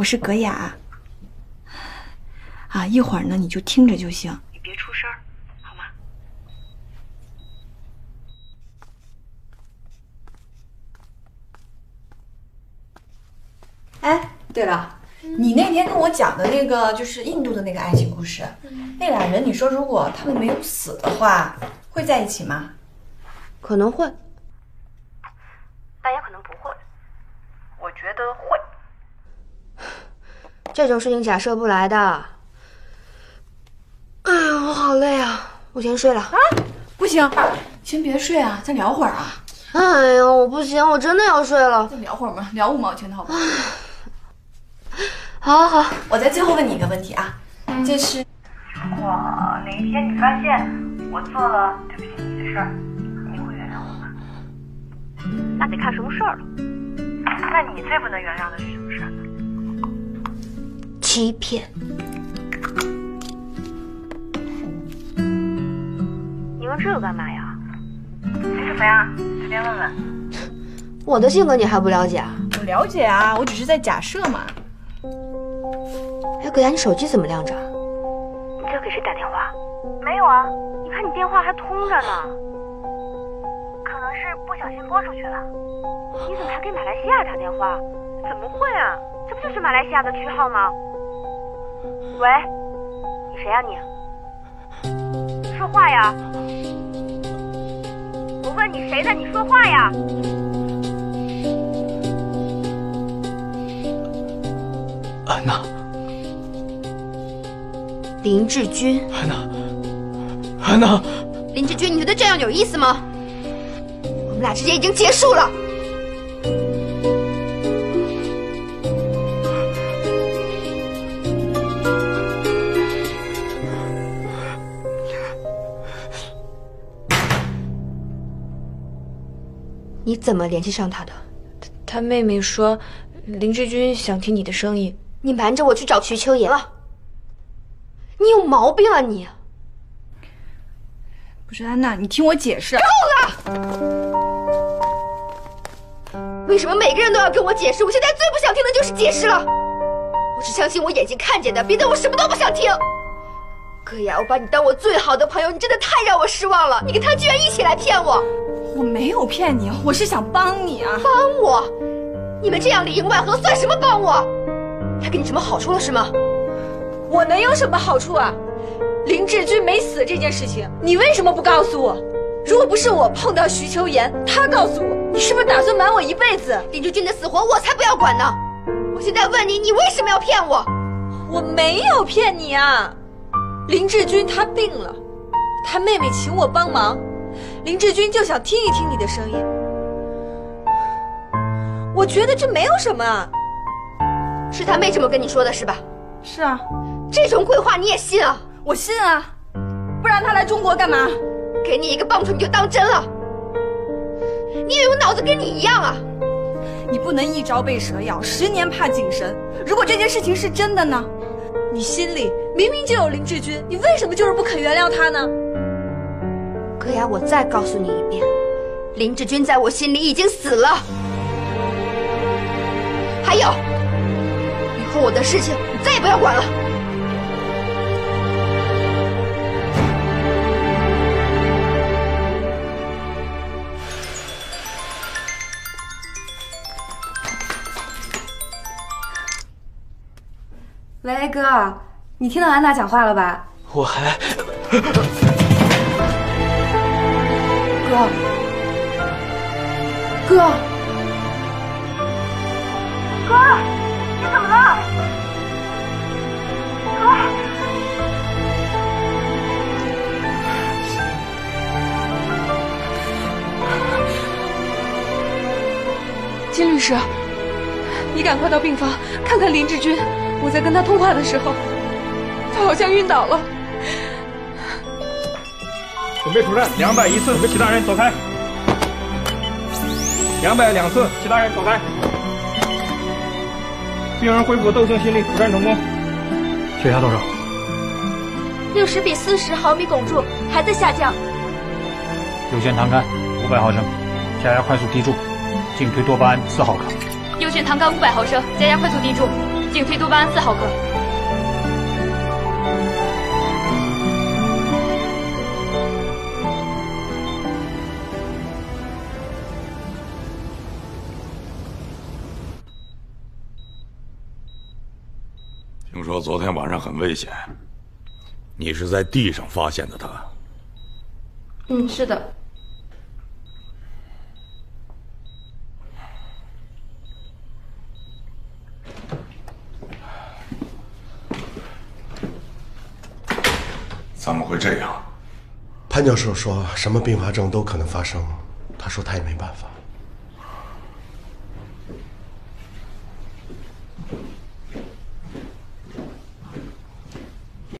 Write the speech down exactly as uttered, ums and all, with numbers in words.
我是葛雅。啊，一会儿呢你就听着就行，你别出声儿，好吗？哎，对了，你那天跟我讲的那个就是印度的那个爱情故事，那俩人你说如果他们没有死的话，会在一起吗？可能会，但也可能不会。我觉得会。 这种事情假设不来的。哎呀，我好累啊，我先睡了啊！不行，先别睡啊，再聊会儿啊！哎呦，我不行，我真的要睡了。再聊会儿嘛，聊五毛钱的好不好？好，好，好。我再最后问你一个问题啊，这是如果哪一天你发现我做了对不起你的事儿，你会原谅我吗？那得看什么事儿了。那你最不能原谅的是什么事儿呢？ 欺骗，你问这个干嘛呀？你是谁啊？随便问问。我的性格你还不了解啊？我了解啊，我只是在假设嘛。哎，葛雅，你手机怎么亮着？你在给谁打电话？没有啊，你看你电话还通着呢。可能是不小心拨出去了。你怎么还给马来西亚打电话？怎么会啊？这不就是马来西亚的区号吗？ 喂，你谁呀你？说话呀！我问你谁呢？你说话呀！安娜，林志军。安娜，安娜，林志军，你觉得这样有意思吗？我们俩之间已经结束了。 你怎么联系上他的？他妹妹说，林志军想提你的生意。你瞒着我去找瞿秋妍了？你有毛病啊你！不是安娜，你听我解释。够了！为什么每个人都要跟我解释？我现在最不想听的就是解释了。我只相信我眼睛看见的，别的我什么都不想听。葛雅，我把你当我最好的朋友，你真的太让我失望了。你跟他居然一起来骗我！ 我没有骗你，我是想帮你啊！帮我？你们这样里应外合算什么帮我？他给你什么好处了是吗？我能有什么好处啊？林志军没死这件事情，你为什么不告诉我？如果不是我碰到徐秋妍，他告诉我，你是不是打算瞒我一辈子？林志军的死活我才不要管呢！我现在问你，你为什么要骗我？我没有骗你啊！林志军他病了，他妹妹请我帮忙。 林志军就想听一听你的声音，我觉得这没有什么啊。是他妹这么跟你说的，是吧？是啊，这种鬼话你也信啊？我信啊，不然他来中国干嘛？给你一个棒槌你就当真了？你以为我脑子跟你一样啊？你不能一朝被蛇咬，十年怕井绳。如果这件事情是真的呢？你心里明明就有林志军，你为什么就是不肯原谅他呢？ 葛雅，我再告诉你一遍，林志军在我心里已经死了。还有，以后我的事情你再也不要管了。喂，哥，你听到安娜讲话了吧？我还。哥，哥，哥，你怎么了？哥，金律师，你赶快到病房看看林志军。我在跟他通话的时候，他好像晕倒了。 准备出战，两百一次，其他人走开。两百两次，其他人走开。病人恢复斗性心力，出战成功。血压多少？六十比四十毫米汞柱，还在下降。右旋糖苷五百毫升，加压快速滴注，进推多巴胺四毫克。右旋糖苷五百毫升，加压快速滴注。警惕多巴胺四毫克。听说昨天晚上很危险，你是在地上发现的他？嗯，是的。 怎么会这样？潘教授说，什么并发症都可能发生，他说他也没办法。